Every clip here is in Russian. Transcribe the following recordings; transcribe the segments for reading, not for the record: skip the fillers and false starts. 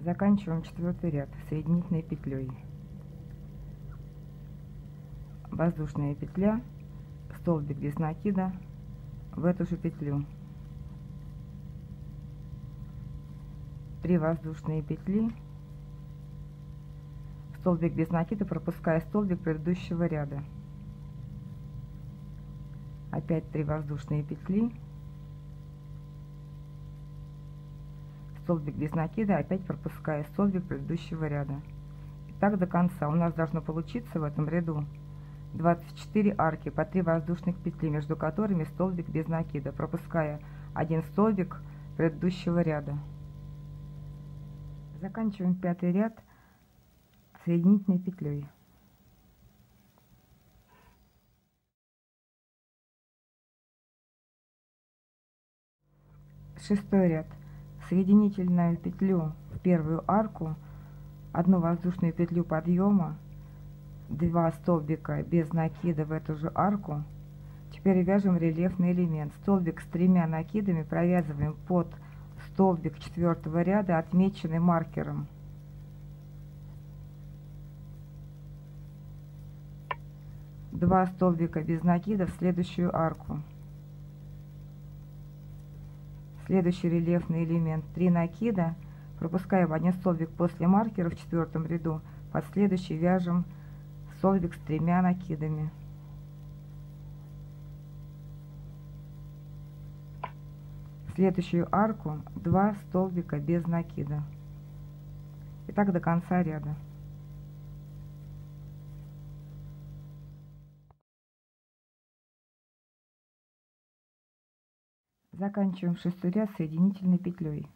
Заканчиваем четвертый ряд соединительной петлей. Воздушная петля, столбик без накида в эту же петлю, 3 воздушные петли, столбик без накида, пропуская столбик предыдущего ряда, опять 3 воздушные петли, столбик без накида, опять пропуская столбик предыдущего ряда. И так до конца. У нас должно получиться в этом ряду 24 арки по 3 воздушных петли, между которыми столбик без накида, пропуская 1 столбик предыдущего ряда. Заканчиваем 5-й ряд соединительной петлей. Шестой ряд. Соединительную петлю в первую арку, 1 воздушную петлю подъема, 2 столбика без накида в эту же арку. Теперь вяжем рельефный элемент. Столбик с 3 накидами провязываем под столбик 4 ряда, отмеченный маркером. Два столбика без накида в следующую арку. Следующий рельефный элемент. 3 накида. Пропускаем 1 столбик после маркера в 4 ряду. Под следующий вяжем столбик с 3 накидами. В следующую арку 2 столбика без накида. И так до конца ряда. Заканчиваем 6-й ряд соединительной петлей.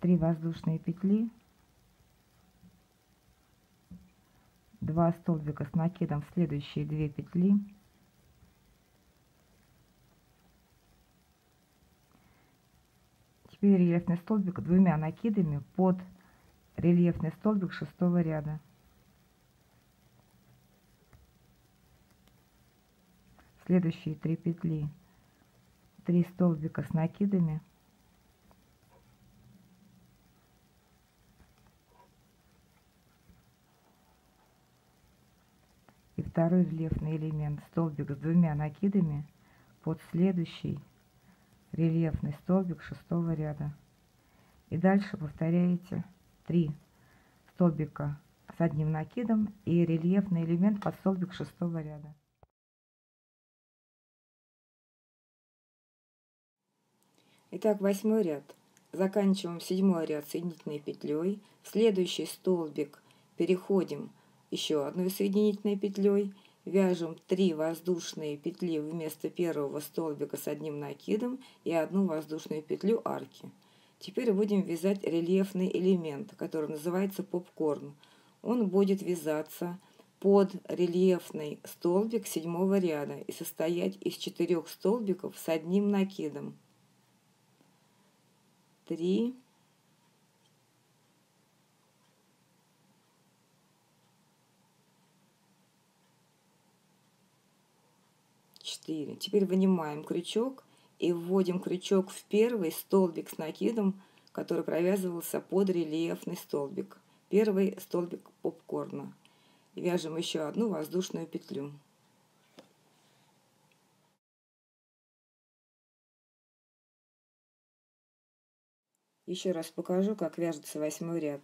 3 воздушные петли, 2 столбика с накидом в следующие 2 петли, 4 рельефных столбика 2 накидами под рельефный столбик 6 ряда. Следующие 3 петли, 3 столбика с накидами, 2 рельефный элемент, столбик с 2 накидами под следующий рельефный столбик 6 ряда. И дальше повторяете 3 столбика с 1 накидом и рельефный элемент под столбик 6 ряда. Итак, 8-й ряд. Заканчиваем 7-й ряд соединительной петлей. В следующий столбик переходим еще одной соединительной петлей, вяжем 3 воздушные петли вместо первого столбика с 1 накидом и 1 воздушную петлю арки. Теперь будем вязать рельефный элемент, который называется попкорн. Он будет вязаться под рельефный столбик 7 ряда и состоять из 4 столбиков с 1 накидом. 3 4. Теперь вынимаем крючок и вводим крючок в первый столбик с накидом, который провязывался под рельефный столбик. Первый столбик попкорна. Вяжем еще одну воздушную петлю. Еще раз покажу, как вяжется 8-й ряд.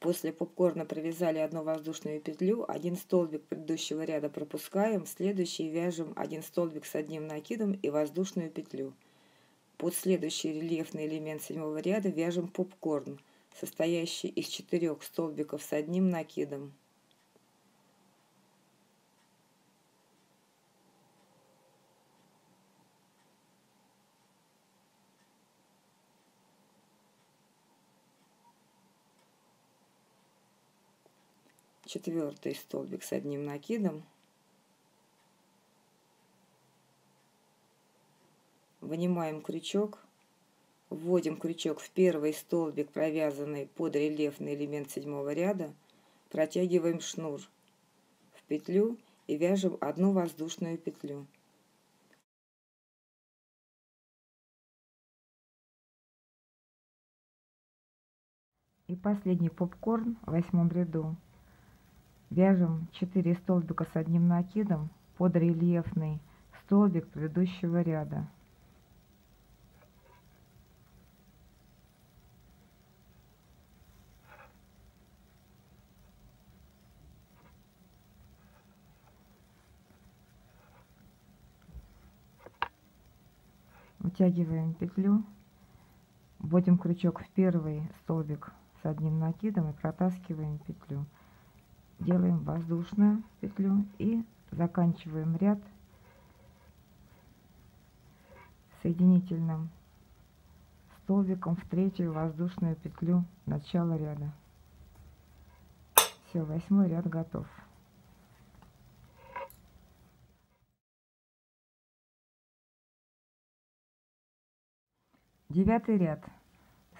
После попкорна провязали 1 воздушную петлю, 1 столбик предыдущего ряда пропускаем, следующий вяжем 1 столбик с 1 накидом и воздушную петлю. Под следующий рельефный элемент 7 ряда вяжем попкорн, состоящий из 4 столбиков с 1 накидом. 4 столбик с 1 накидом. Вынимаем крючок, вводим крючок в первый столбик, провязанный под рельефный элемент 7 ряда, протягиваем шнур в петлю и вяжем 1 воздушную петлю. И последний попкорн в 8 ряду. Вяжем 4 столбика с одним накидом под рельефный столбик предыдущего ряда. Вытягиваем петлю, вводим крючок в первый столбик с одним накидом и протаскиваем петлю. Делаем воздушную петлю и заканчиваем ряд соединительным столбиком в третью воздушную петлю начала ряда. Все, 8-й ряд готов. Девятый ряд.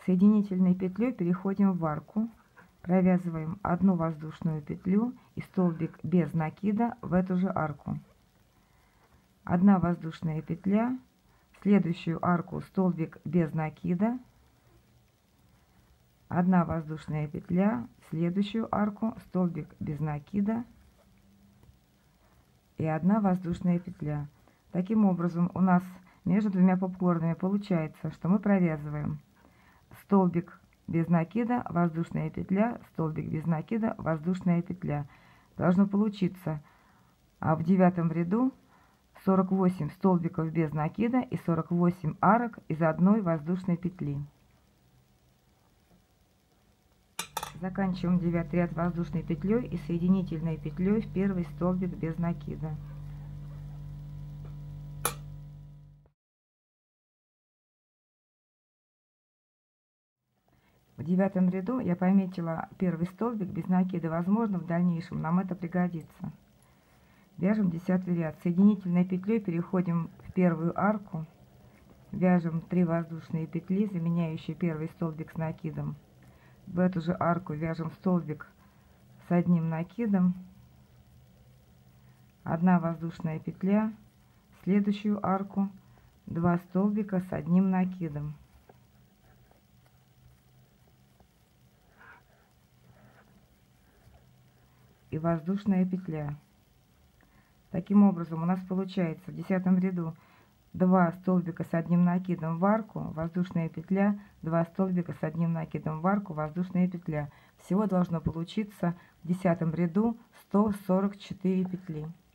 Соединительной петлей переходим в арку, провязываем одну воздушную петлю и столбик без накида в эту же арку. Одна воздушная петля, следующую арку столбик без накида, одна воздушная петля, следующую арку столбик без накида и одна воздушная петля. Таким образом, у нас между двумя попкорнами получается, что мы провязываем столбик без накида, воздушная петля, столбик без накида, воздушная петля. Должно получиться в 9 ряду 48 столбиков без накида и 48 арок из одной воздушной петли. Заканчиваем 9 ряд воздушной петлей и соединительной петлей в первый столбик без накида. В 9 ряду я пометила первый столбик без накида, возможно, в дальнейшем нам это пригодится. Вяжем 10 ряд. Соединительной петлей переходим в первую арку, вяжем 3 воздушные петли, заменяющие первый столбик с накидом. В эту же арку вяжем столбик с одним накидом, 1 воздушная петля, в следующую арку 2 столбика с одним накидом. И воздушная петля. Таким образом, у нас получается в 10 ряду 2 столбика с одним накидом в арку, воздушная петля, 2 столбика с одним накидом в арку, воздушная петля. Всего должно получиться в 10 ряду 144 петли.